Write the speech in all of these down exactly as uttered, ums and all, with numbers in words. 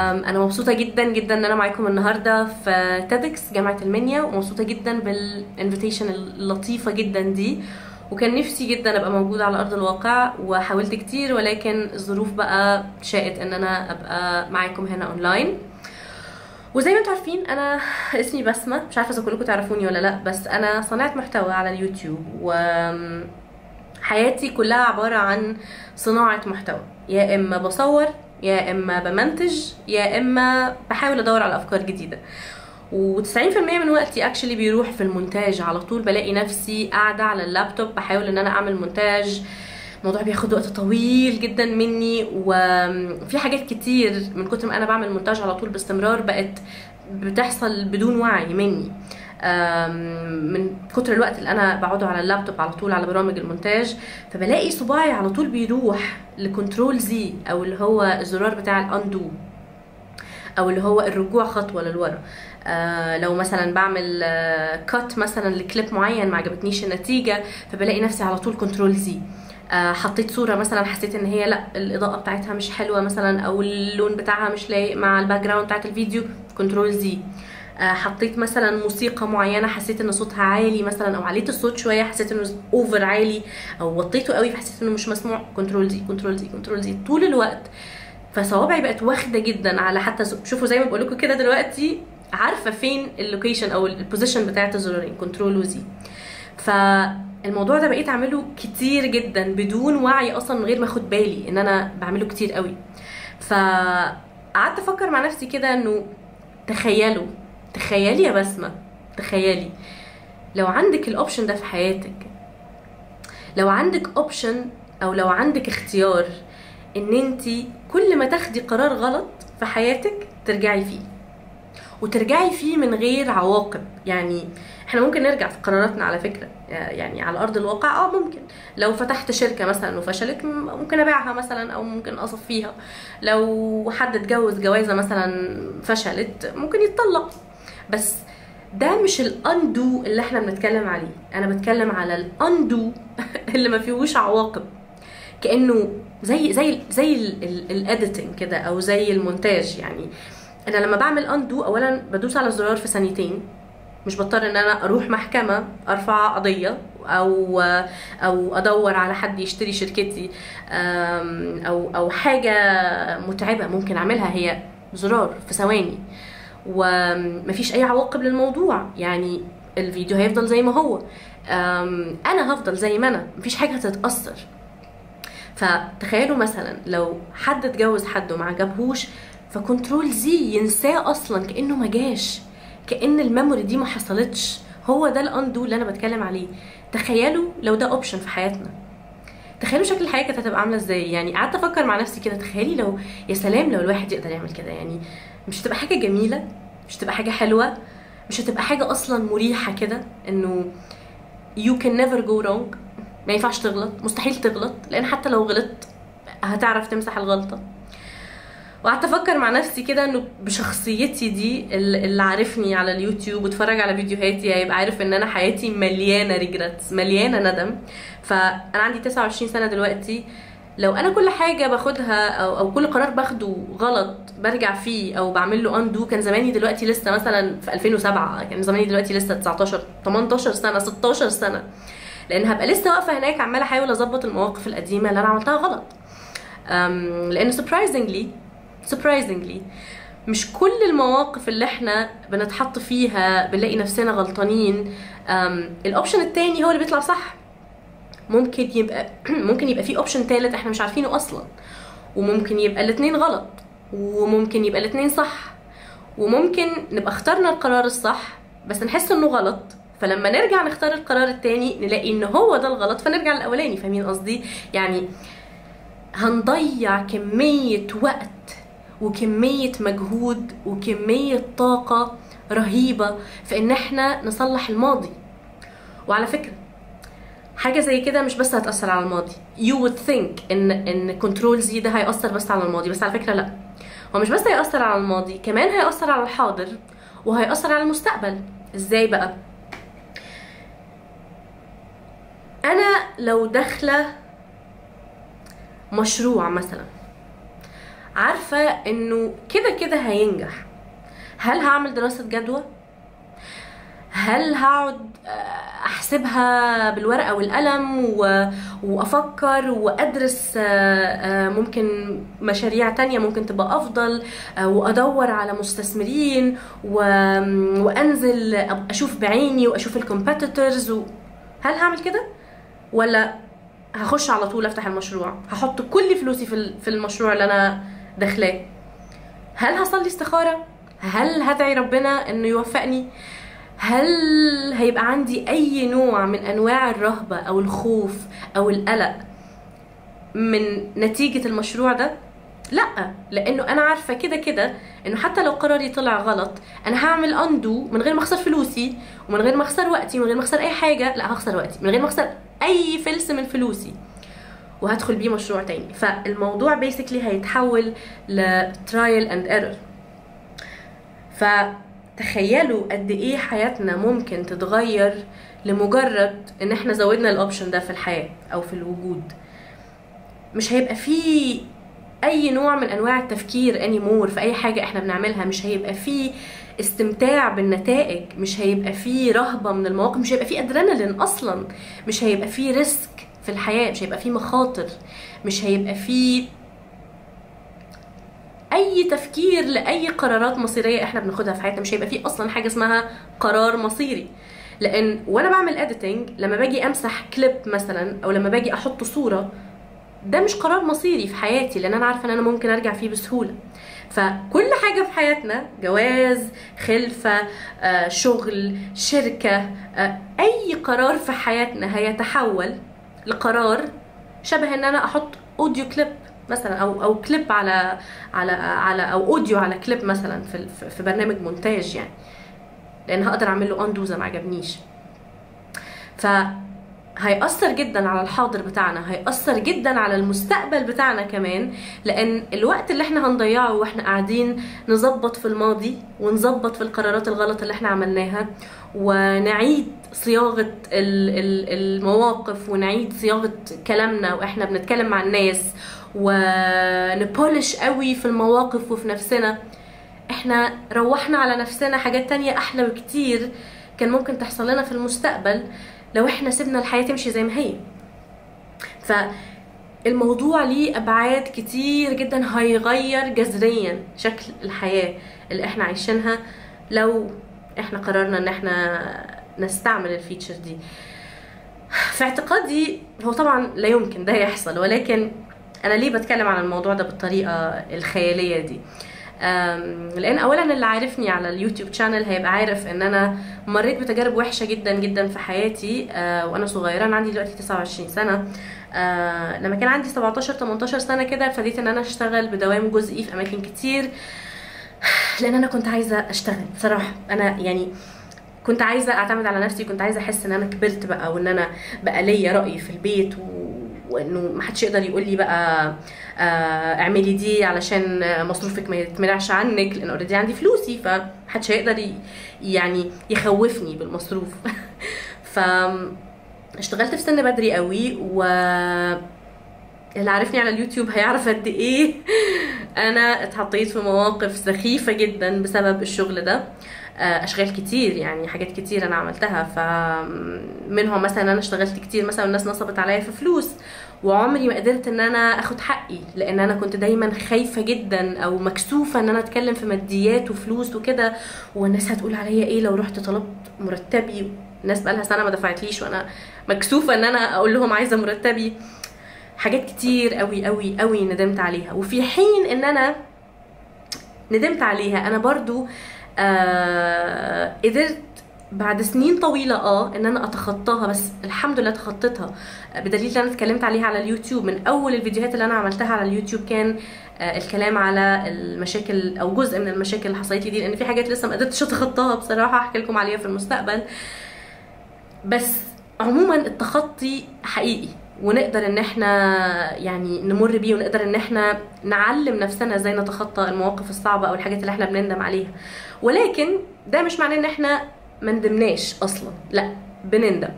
انا مبسوطه جدا جدا ان انا معاكم النهارده في تيدكس جامعه المنيا، ومبسوطه جدا بالانفيتيشن اللطيفه جدا دي، وكان نفسي جدا ابقى موجوده على ارض الواقع وحاولت كتير، ولكن الظروف بقى شاءت ان انا ابقى معاكم هنا اونلاين. وزي ما انتم عارفين انا اسمي بسمه، مش عارفه اذا كلكم تعرفوني ولا لا، بس انا صناعه محتوى على اليوتيوب وحياتي كلها عباره عن صناعه محتوى، يا اما بصور يا اما بمنتج يا اما بحاول ادور على افكار جديده، و90% من وقتي اكشلي بيروح في المونتاج. على طول بلاقي نفسي قاعده على اللابتوب بحاول ان انا اعمل مونتاج، الموضوع بياخد وقت طويل جدا مني، وفي حاجات كتير من كتر ما انا بعمل مونتاج على طول باستمرار بقت بتحصل بدون وعي مني، من كتر الوقت اللي انا بقعده على اللابتوب على طول على برامج المونتاج. فبلاقي صباعي على طول بيروح لكنترول زي، او اللي هو الزرار بتاع الاندو، او اللي هو الرجوع خطوه للورا. آه لو مثلا بعمل آه كات مثلا لكليب معين ما عجبتنيش النتيجه، فبلاقي نفسي على طول كنترول زي. آه حطيت صوره مثلا حسيت ان هي لا، الاضاءه بتاعتها مش حلوه مثلا، او اللون بتاعها مش لايق مع الباك جراوند بتاعت الفيديو، كنترول زي. حطيت مثلا موسيقى معينه حسيت ان صوتها عالي مثلا، او عليت الصوت شويه حسيت انه اوفر عالي، او وطيته قوي فحسيت انه مش مسموع، كنترول زي كنترول زي كنترول زي طول الوقت. فصوابعي بقت واخده جدا على، حتى شوفوا زي ما بقول لكم كده دلوقتي، عارفه فين اللوكيشن او البوزيشن بتاعت الزرارين كنترول وزي. فالموضوع ده بقيت اعمله كتير جدا بدون وعي اصلا، من غير ما اخد بالي ان انا بعمله كتير قوي. فقعدت افكر مع نفسي كده انه تخيلوا، تخيلي يا بسمة، تخيلي لو عندك الاوبشن ده في حياتك، لو عندك اوبشن او لو عندك اختيار ان انتي كل ما تاخدي قرار غلط في حياتك ترجعي فيه، وترجعي فيه من غير عواقب. يعني احنا ممكن نرجع في قراراتنا على فكرة، يعني على ارض الواقع اه ممكن. لو فتحت شركة مثلا وفشلت ممكن ابيعها مثلا، او ممكن اصفيها. لو حد اتجوز جوازة مثلا فشلت ممكن يتطلق. بس ده مش الاندو اللي احنا بنتكلم عليه، انا بتكلم على الاندو اللي ما فيهوش عواقب، كانه زي زي زي الاديتنج كده، او زي المونتاج. يعني انا لما بعمل اندو اولا بدوس على الزرار في ثانيتين، مش بضطر ان انا اروح محكمه ارفع قضيه، او او ادور على حد يشتري شركتي، او او حاجه متعبه ممكن اعملها، هي زرار في ثواني ومفيش اي عواقب للموضوع. يعني الفيديو هيفضل زي ما هو، انا هفضل زي ما انا، مفيش حاجه هتتاثر. فتخيلوا مثلا لو حد اتجوز حد وما عجبهوش، فكنترول زي ينساه اصلا، كانه ما جاش، كان الميموري دي ما حصلتش. هو ده الاندو اللي انا بتكلم عليه. تخيلوا لو ده اوبشن في حياتنا، تخيلوا شكل الحياه كانت هتبقى عامله ازاي. يعني قعدت افكر مع نفسي كده، تخيلي لو، يا سلام لو الواحد يقدر يعمل كده، يعني مش هتبقى حاجه جميله، مش هتبقى حاجه حلوه، مش هتبقى حاجه اصلا مريحه كده، انه you can never go wrong، ما ينفعش تغلط، مستحيل تغلط، لان حتى لو غلطت هتعرف تمسح الغلطه. وقعدت افكر مع نفسي كده انه بشخصيتي دي، اللي عارفني على اليوتيوب واتفرج على فيديوهاتي هيبقى عارف ان انا حياتي مليانه ريجريتس، مليانه ندم. فانا عندي تسعة وعشرين سنه دلوقتي، لو انا كل حاجه باخدها او او كل قرار باخده غلط برجع فيه او بعمل له اندو، كان زماني دلوقتي لسه مثلا في ألفين وسبعة، كان زماني دلوقتي لسه تسعتاشر، تمنتاشر سنه، ستاشر سنه، لان هبقى لسه واقفه هناك عماله احاول اظبط المواقف القديمه اللي انا عملتها غلط. لان سربرايزنجلي سربرايزنجلي مش كل المواقف اللي احنا بنتحط فيها بنلاقي نفسنا غلطانين. الاوبشن التاني هو اللي بيطلع صح. ممكن يبقى ممكن يبقى في اوبشن تالت احنا مش عارفينه اصلا، وممكن يبقى الاثنين غلط، وممكن يبقى الاثنين صح، وممكن نبقى اخترنا القرار الصح بس نحس انه غلط، فلما نرجع نختار القرار التاني نلاقي ان هو ده الغلط فنرجع للاولاني. فاهمين قصدي؟ يعني هنضيع كمية وقت وكمية مجهود وكمية طاقة رهيبة في ان احنا نصلح الماضي. وعلى فكرة حاجة زي كده مش بس هتأثر على الماضي. You would think ان ان كنترول زي ده هيأثر بس على الماضي، بس على فكرة لا، هو مش بس هيأثر على الماضي، كمان هيأثر على الحاضر وهيأثر على المستقبل. ازاي بقى؟ انا لو داخلة مشروع مثلا عارفه انه كده كده هينجح. هل هعمل دراسه جدوى؟ هل هقعد احسبها بالورقه والقلم وافكر وادرس ممكن مشاريع تانية ممكن تبقى افضل، وادور على مستثمرين وانزل اشوف بعيني واشوف الكومبيتيتورز؟ هل هعمل كده ولا هخش على طول افتح المشروع، هحط كل فلوسي في المشروع اللي انا داخلاه؟ هل هصلي استخاره؟ هل هدعي ربنا انه يوفقني؟ هل هيبقى عندي اي نوع من انواع الرهبة او الخوف او القلق من نتيجة المشروع ده؟ لا، لانه انا عارفة كده كده انه حتى لو قراري طلع غلط انا هعمل اندو من غير ما اخسر فلوسي ومن غير ما اخسر وقتي ومن غير ما اخسر اي حاجة. لا، هخسر وقتي من غير ما اخسر اي فلس من فلوسي وهدخل بيه مشروع تاني. فالموضوع بيسكلي هيتحول لترايل اند ايرور. ف تخيلوا قد ايه حياتنا ممكن تتغير لمجرد ان احنا زودنا الاوبشن ده في الحياة او في الوجود. مش هيبقى فيه اي نوع من انواع التفكير انيمور في اي حاجة احنا بنعملها، مش هيبقى فيه استمتاع بالنتائج، مش هيبقى فيه رهبة من المواقف، مش هيبقى فيه ادرينالين اصلا، مش هيبقى فيه ريسك في الحياة، مش هيبقى فيه مخاطر، مش هيبقى فيه اي تفكير لاي قرارات مصيريه احنا بناخدها في حياتنا. مش هيبقى فيه اصلا حاجه اسمها قرار مصيري، لان وانا بعمل اديتنج لما باجي امسح كليب مثلا او لما باجي احط صوره، ده مش قرار مصيري في حياتي، لان انا عارفه ان انا ممكن ارجع فيه بسهوله. فكل حاجه في حياتنا، جواز، خلفه، آه، شغل، شركه، آه، اي قرار في حياتنا هيتحول لقرار شبه ان انا احط اوديو كليب مثلا او او كليب على على على او اوديو على كليب مثلا في في برنامج مونتاج، يعني لان هقدر اعمل له اندو زي ما عجبنيش. ف هيأثر جدا على الحاضر بتاعنا، هيأثر جدا على المستقبل بتاعنا كمان، لان الوقت اللي احنا هنضيعه واحنا قاعدين نظبط في الماضي ونظبط في القرارات الغلط اللي احنا عملناها ونعيد صياغة المواقف ونعيد صياغة كلامنا واحنا بنتكلم مع الناس ونبولش قوي في المواقف وفي نفسنا، احنا روحنا على نفسنا حاجات تانية احلى بكتير كان ممكن تحصل لنا في المستقبل لو احنا سيبنا الحياة تمشي زي ما هي. فالموضوع ليه ابعاد كتير جدا، هيغير جذريا شكل الحياة اللي احنا عايشينها لو احنا قررنا ان احنا نستعمل الفيتشر دي. في اعتقادي هو طبعا لا يمكن ده يحصل، ولكن انا ليه بتكلم عن الموضوع ده بالطريقة الخيالية دي؟ لان اولا اللي عارفني على اليوتيوب شانل هيبقى عارف ان انا مريت بتجارب وحشه جدا جدا في حياتي وانا صغيره. انا عندي دلوقتي تسعة وعشرين سنه، لما كان عندي سبعتاشر تمنتاشر سنه كده ابتديت ان انا اشتغل بدوام جزئي في اماكن كتير، لان انا كنت عايزه اشتغل بصراحه. انا يعني كنت عايزه اعتمد على نفسي، كنت عايزه احس ان انا كبرت بقى وان انا بقى ليا راي في البيت و... وانه محدش يقدر يقول لي بقى اعملي دي علشان مصروفك ما يتمنعش عنك، لان اوريدي عندي فلوسي فمحدش هيقدر يعني يخوفني بالمصروف. فاشتغلت في سن بدري قوي، و اللي عارفني على اليوتيوب هيعرف قد ايه انا اتحطيت في مواقف سخيفه جدا بسبب الشغل ده. اشغال كتير، يعني حاجات كتير انا عملتها، فمنهم مثلا انا اشتغلت كتير مثلا والناس نصبت عليا في فلوس، وعمري ما قدرت ان انا اخد حقي لان انا كنت دايما خايفه جدا او مكسوفه ان انا اتكلم في ماديات وفلوس وكده، والناس هتقول عليا ايه لو رحت طلبت مرتبي. الناس بقالها سنه ما دفعتليش وانا مكسوفه ان انا اقول لهم عايزه مرتبي. حاجات كتير قوي قوي قوي ندمت عليها، وفي حين ان انا ندمت عليها انا برضو آه قدرت بعد سنين طويله اه ان انا اتخطاها. بس الحمد لله تخطيتها بدليل ان انا اتكلمت عليها على اليوتيوب. من اول الفيديوهات اللي انا عملتها على اليوتيوب كان آه الكلام على المشاكل او جزء من المشاكل اللي حصلت لي دي، لان في حاجات لسه ما قدرتش اتخطاها بصراحه، هحكي لكم عليها في المستقبل. بس عموما التخطي حقيقي، ونقدر ان احنا يعني نمر بيه، ونقدر ان احنا نعلم نفسنا ازاي نتخطى المواقف الصعبه او الحاجات اللي احنا بنندم عليها. ولكن ده مش معناه ان احنا ما ندمناش اصلا، لا بنندم،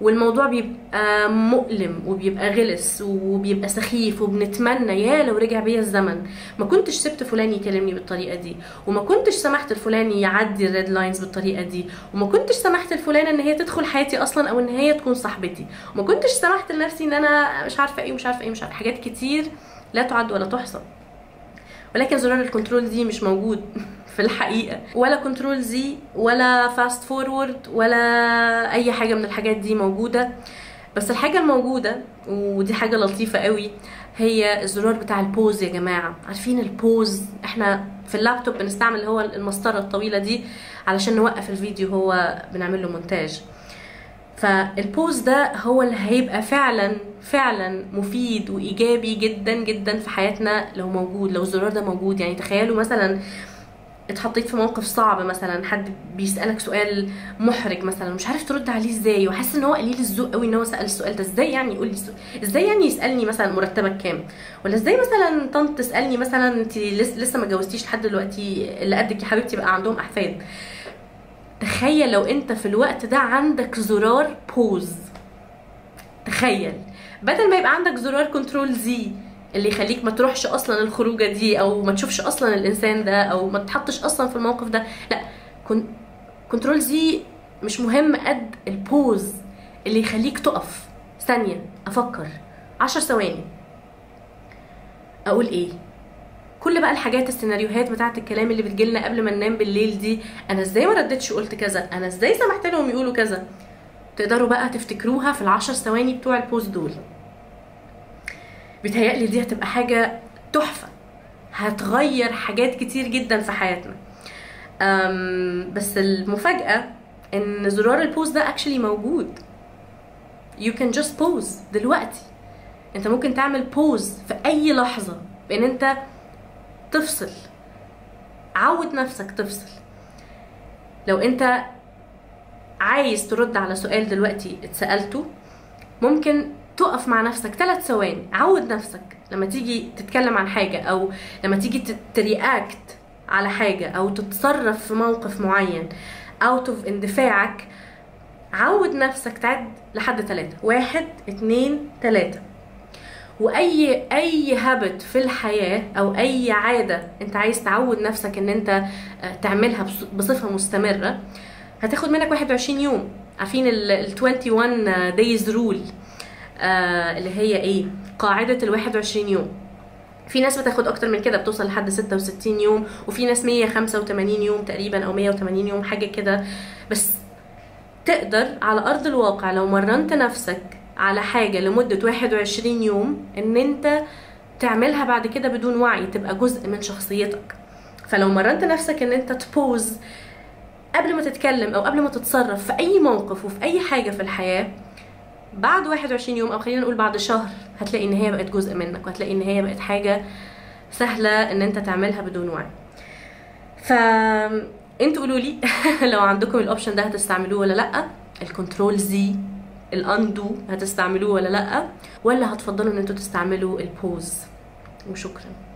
والموضوع بيبقى مؤلم وبيبقى غلس وبيبقى سخيف، وبنتمنى يا لو رجع بيا الزمن ما كنتش سبت فلان يكلمني بالطريقه دي، وما كنتش سمحت لفلان يعدي الريد لاينز بالطريقه دي، وما كنتش سمحت لفلانه ان هي تدخل حياتي اصلا او ان هي تكون صاحبتي، وما كنتش سمحت لنفسي ان انا مش عارفه ايه ومش عارفه ايه مش عارفه حاجات كتير لا تعد ولا تحصى. ولكن زرار الكنترول دي مش موجود في الحقيقه، ولا كنترول زي ولا فاست فورورد ولا اي حاجه من الحاجات دي موجوده. بس الحاجه الموجوده ودي حاجه لطيفه قوي هي الزرار بتاع البوز يا جماعه. عارفين البوز؟ احنا في اللابتوب بنستعمل اللي هو المسطره الطويله دي علشان نوقف الفيديو هو بنعمل له مونتاج. فالبوز ده هو اللي هيبقى فعلا فعلا مفيد وايجابي جدا جدا في حياتنا لو موجود، لو الزرار ده موجود. يعني تخيلوا مثلا اتحطيت في موقف صعب، مثلا حد بيسالك سؤال محرج مثلا مش عارف ترد عليه ازاي، وحاسس ان هو قليل الذوق قوي ان هو سال السؤال ده، ازاي يعني يقول لي ازاي يعني يسالني مثلا مرتبك كام، ولا ازاي مثلا طنط تسالني مثلا انت لسه ما جوزتيش لحد دلوقتي اللي قدك يا حبيبتي بقى عندهم احفاد. تخيل لو انت في الوقت ده عندك زرار بوز، تخيل بدل ما يبقى عندك زرار كنترول زي اللي يخليك ما تروحش اصلا الخروجه دي او ما تشوفش اصلا الانسان ده او ما تحطش اصلا في الموقف ده. لا، كنترول زي مش مهم قد البوز اللي يخليك تقف ثانيه افكر عشر ثواني اقول ايه. كل بقى الحاجات السيناريوهات بتاعت الكلام اللي بتجيلنا قبل ما ننام بالليل دي، انا ازاي ما ردتش قلت كذا، انا ازاي سمحت لهم يقولوا كذا، تقدروا بقى تفتكروها في العشر ثواني بتوع البوز دول. بيتهيألي دي هتبقى حاجه تحفه، هتغير حاجات كتير جدا في حياتنا. بس المفاجاه ان زرار البوز ده اكشلي موجود. you can just pause دلوقتي، انت ممكن تعمل بوز في اي لحظه بان انت تفصل. عود نفسك تفصل. لو انت عايز ترد على سؤال دلوقتي اتسألته ممكن تقف مع نفسك ثلاث ثواني. عود نفسك لما تيجي تتكلم عن حاجة او لما تيجي ترياكت على حاجة او تتصرف في موقف معين اوت اوف اندفاعك، عود نفسك تعد لحد ثلاثة. واحد اتنين ثلاثة. واي اي هابت في الحياه او اي عاده انت عايز تعود نفسك ان انت تعملها بصفه مستمره هتاخد منك واحد وعشرين يوم. عارفين ال واحد وعشرين دايز رول اللي هي ايه؟ قاعده ال واحد وعشرين يوم. في ناس بتاخد اكتر من كده، بتوصل لحد ستة وستين يوم، وفي ناس مية وخمسة وتمانين يوم تقريبا او مية وتمانين يوم حاجه كده. بس تقدر على ارض الواقع لو مرنت نفسك على حاجة لمدة واحد وعشرين يوم ان انت تعملها بعد كده بدون وعي، تبقى جزء من شخصيتك. فلو مرنت نفسك ان انت تبوز قبل ما تتكلم او قبل ما تتصرف في اي موقف وفي اي حاجة في الحياة، بعد واحد وعشرين يوم او خلينا نقول بعد شهر هتلاقي ان هي بقت جزء منك، وهتلاقي ان هي بقت حاجة سهلة ان انت تعملها بدون وعي. ف انتوا قولوا لي لو عندكم الاوبشن ده هتستعملوه ولا لا؟ الكنترول زي الاندو هتستعملوه ولا لا؟ ولا هتفضلوا ان انتوا تستعملوا البوز؟ وشكرا.